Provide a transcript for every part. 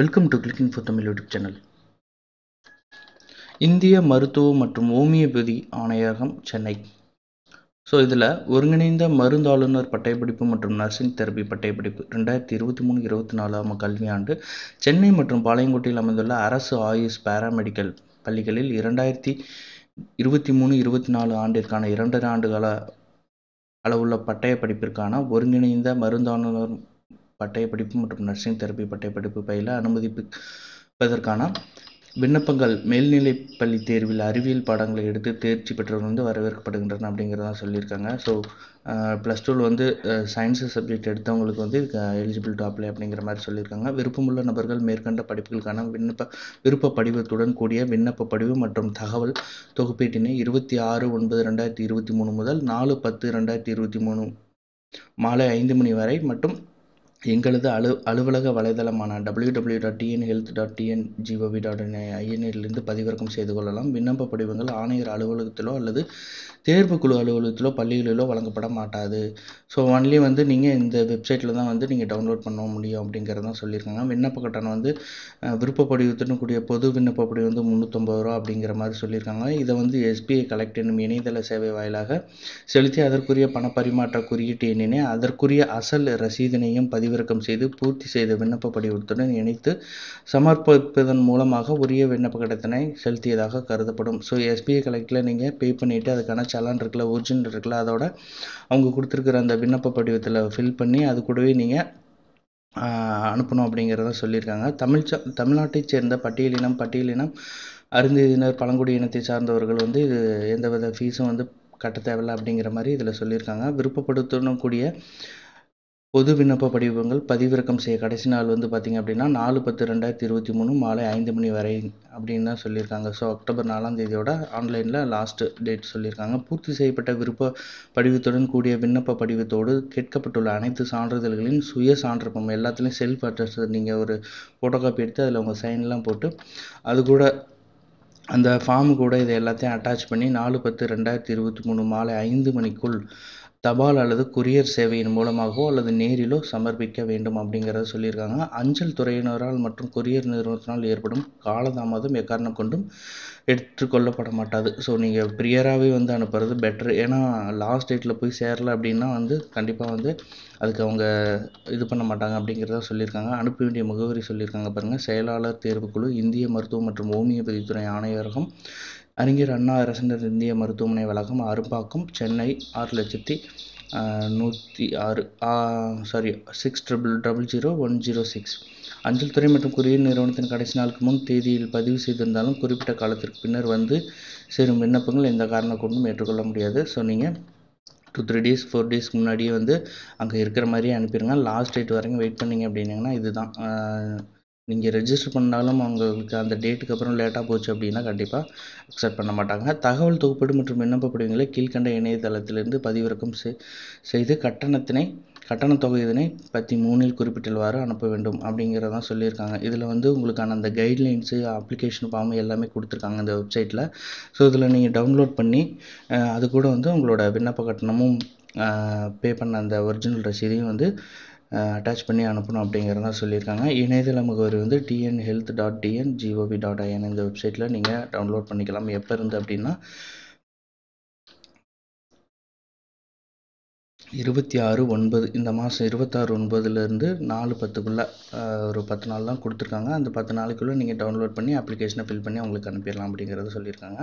Welcome to Clicking for Tamil YouTube channel. India Marthu Matumumi Budhi ஆணையகம் Chennai. So இதில் ஒருங்கிணைந்த மருந்தாளுநர் பட்டயப்படிப்பு மற்றும் nursing therapy பட்டயப்படிப்பு 2023-24 கல்வியாண்டு சென்னை மற்றும் பாளையங்கோட்டையில் அமைந்துள்ள அரசு ஆயுஷ் பாராமெடிக்கல் பள்ளிகளில் 2023-24 ஆண்டிற்கான 2 ஆண்டுகால அளவுள்ள பட்டயப்படிப்பிற்கான ஒருங்கிணைந்த மருந்தாளுநர் பட்டயப்படிப்பு மற்றும் நர்சிங் தெரபி பட்டயப்படிப்பு பயில அனுமதிப்பதற்கான விண்ணப்பங்கள் மேல்நிலைப் பள்ளி தேர்வில் அறிவியல் பாடங்களை எடுத்து தேர்ச்சி பெற்றவர்கள் வந்து வரவேற்கப்படுகின்றன அப்படிங்கிறதான் சொல்லியிருக்காங்க. ஸோ ப்ளஸ் டூவில் வந்து சயின்ஸு சப்ஜெக்ட் எடுத்தவங்களுக்கு வந்து எலிஜிபிள் டு அப்ளை அப்படிங்கிற மாதிரி சொல்லியிருக்காங்க. விருப்பமுள்ள நபர்கள் மேற்கண்ட படிப்புகளுக்கான விருப்ப படிவத்துடன் கூடிய விண்ணப்ப படிவு மற்றும் தகவல் தொகுப்பீட்டினை 26/9/2023 முதல் 4/10/2023 மாலை 5 மணி வரை மற்றும் எங்களது அலுவலக வலைதளமான www.tnhealth.tn.gov.in பதிவிறக்கம் செய்து கொள்ளலாம். விண்ணப்ப படிவங்கள் ஆணையர் அலுவலகத்திலோ அல்லது தேர்வு குழு அலுவலகத்திலோ பள்ளிகளிலோ வழங்கப்பட மாட்டாது. ஸோ ஒன்லி வந்து நீங்கள் இந்த வெப்சைட்டில் தான் வந்து நீங்கள் டவுன்லோட் பண்ண முடியும் அப்படிங்கிறதான் சொல்லியிருக்காங்க. விண்ணப்ப கட்டணம் வந்து விருப்ப படிவத்துடன் கூடிய பொது விண்ணப்ப படிவு வந்து 350 ரூபா அப்படிங்கிற மாதிரி சொல்லியிருக்காங்க. இதை வந்து SBI கலெக்ட் என்னும் இணையதள சேவை வாயிலாக செலுத்தி அதற்குரிய பணப்பரிமாற்ற குறியீட்டு எண்ணினை அதற்குரிய அசல் ரசீதினையும் பதிவிறக்கம் செய்து பூர்த்தி செய்த விண்ணப்ப படிவத்துடன் இணைத்து சமர்ப்பிப்பதன் மூலமாக உரிய விண்ணப்ப கட்டணத்தை செலுத்தியதாக கருதப்படும். ஸோ SBI கலெக்டில் நீங்கள் பே பண்ணிவிட்டு அதுக்கான சலான் இருக்குல்ல, ஒரிஜினல் இருக்குல்ல, அதோட அவங்க கொடுத்துருக்குற அந்த விண்ணப்ப படிவத்தில் ஃபில் பண்ணி அது கூடவே நீங்கள் அனுப்பணும் அப்படிங்கிறத சொல்லியிருக்காங்க. தமிழ்நாட்டைச் சேர்ந்த பட்டியலினம் அருந்தினர் பழங்குடி இனத்தை சார்ந்தவர்கள் வந்து இது எந்தவித ஃபீஸும் வந்து கட்ட தேவையில்லை அப்படிங்கிற மாதிரி இதில் சொல்லியிருக்காங்க. விருப்பப்படுத்தணும் கூடிய பொது விண்ணப்ப படிவங்கள் பதிவிறக்கம் செய்ய கடைசி நாள் வந்து பார்த்திங்க அப்படின்னா 4/10/2023 மாலை 5 மணி வரை அப்படின்னு தான் சொல்லியிருக்காங்க. ஸோ அக்டோபர் 4ஆம் தேதியோட ஆன்லைனில் லாஸ்ட் டேட் சொல்லியிருக்காங்க. பூர்த்தி செய்யப்பட்ட விருப்ப படிவத்துடன் கூடிய விண்ணப்ப படிவத்தோடு கேட்கப்பட்டுள்ள அனைத்து சான்றிதழ்களின் சுய சான்றிதழ் எல்லாத்துலேயும் செல்ஃப் அட்டஸ்ட் நீங்கள் ஒரு ஃபோட்டோ காப்பி எடுத்து அதில் உங்கள் சைன்லாம் போட்டு அது கூட அந்த ஃபார்ம் கூட இதை எல்லாத்தையும் அட்டாச் பண்ணி 4/10/2023 மாலை 5 மணிக்குள் தபால் அல்லது கொரியர் சேவையின் மூலமாகவோ அல்லது நேரிலோ சமர்ப்பிக்க வேண்டும் அப்படிங்கிறத சொல்லியிருக்காங்க. அஞ்சல் துறையினரால் மற்றும் கொரியர் நிறுவனத்தினால் ஏற்படும் காலதாமதம் எக்காரணம் கொண்டும் எடுத்துக்கொள்ளப்பட மாட்டாது. ஸோ நீங்கள் ப்ரியராகவே வந்து அனுப்புறது பெட்டர். ஏன்னா லாஸ்ட் டேட்டில் போய் சேரலை அப்படின்னா வந்து கண்டிப்பாக வந்து அதுக்கு அவங்க இது பண்ண மாட்டாங்க அப்படிங்கிறத சொல்லியிருக்காங்க. அனுப்ப வேண்டிய முகவரி சொல்லியிருக்காங்க பாருங்கள். செயலாளர் தேர்வுக்குழு இந்திய மருத்துவ மற்றும் ஓமியோபதித்துறை ஆணையரகம், அறிஞர் அண்ணா அரசினர் இந்திய மருத்துவமனை வளாகம், அரும்பாக்கம், சென்னை 6006 6000106. அஞ்சல் துறை மற்றும் குறியீடு நிறுவனத்தின் கடைசி நாளுக்கு முன் தேதியில் பதிவு செய்திருந்தாலும் குறிப்பிட்ட காலத்திற்கு பின்னர் வந்து சேரும் விண்ணப்பங்கள் எந்த காரணம் கொண்டும் ஏற்றுக்கொள்ள முடியாது. ஸோ நீங்கள் 2-3 days 4 daysக்கு முன்னாடியே வந்து அங்கே இருக்கிற மாதிரியே அனுப்பிடுங்க. லாஸ்ட் டேட் வரைக்கும் வெயிட் பண்ணிங்க அப்படின்னிங்கன்னா இதுதான். நீங்கள் ரெஜிஸ்டர் பண்ணாலும் அவங்களுக்கு அந்த டேட்டுக்கு அப்புறம் லேட்டாக போச்சு அப்படின்னா கண்டிப்பாக அக்செப்ட் பண்ண மாட்டாங்க. தகவல் தொகுப்பீடு மற்றும் விண்ணப்ப படிவங்களை கீழ்கண்ட இணையதளத்திலிருந்து பதிவிறக்கம் செய்து கட்டணத்தொகையினை பற்றி 3இல் குறிப்பிட்டுள்ளவாறு அனுப்ப வேண்டும் அப்படிங்கிறதான் சொல்லியிருக்காங்க. இதில் வந்து உங்களுக்கான அந்த கைட்லைன்ஸு, அப்ளிகேஷன் ஃபார்ம் எல்லாமே கொடுத்துருக்காங்க இந்த வெப்சைட்டில். ஸோ இதில் நீங்கள் டவுன்லோட் பண்ணி அது கூட வந்து உங்களோட விண்ணப்ப கட்டணமும் பே பண்ண அந்த ஒரிஜினல் ரசீதையும் வந்து அட்டாச் பண்ணி அனுப்பணும் அப்படிங்கிறதா சொல்லியிருக்காங்க. இணையதள முகவரி வந்து tnhealth.tn.gov.in இந்த வெப்சைட்டில் நீங்கள் டவுன்லோட் பண்ணிக்கலாம். எப்போ இருந்து அப்படின்னா 26/9 இந்த மாதம் 26/9லேருந்து 4/10க்குள்ளே ஒரு 10 நாள் தான் கொடுத்துருக்காங்க. அந்த 10 நாளைக்குள்ளே நீங்கள் டவுன்லோட் பண்ணி அப்ளிகேஷனை ஃபில் பண்ணி அவங்களுக்கு அனுப்பிடலாம் அப்படிங்கிறத சொல்லியிருக்காங்க.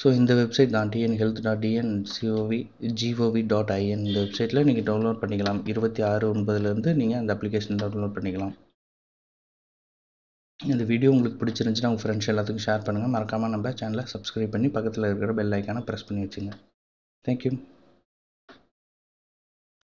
ஸோ இந்த வெப்சைட் தான் tnhealth.tncov.gov.in இந்த வெப்சைட்டில் நீங்கள் டவுன்லோட் பண்ணிக்கலாம். 26/9லேருந்து நீங்கள் அந்த அப்ளிகேஷன் டவுன்லோட் பண்ணிக்கலாம். இந்த வீடியோ உங்களுக்கு பிடிச்சிருந்துச்சுன்னா உங்கள் ஃப்ரெண்ட்ஸ் எல்லாத்துக்கும் ஷேர் பண்ணுங்கள். மறக்காமல் நம்ம சேனலை சப்ஸ்கிரைப் பண்ணி பக்கத்தில் இருக்கிற பெல் ஐக்கானை ப்ரெஸ் பண்ணி வச்சுங்க. தேங்க்யூ.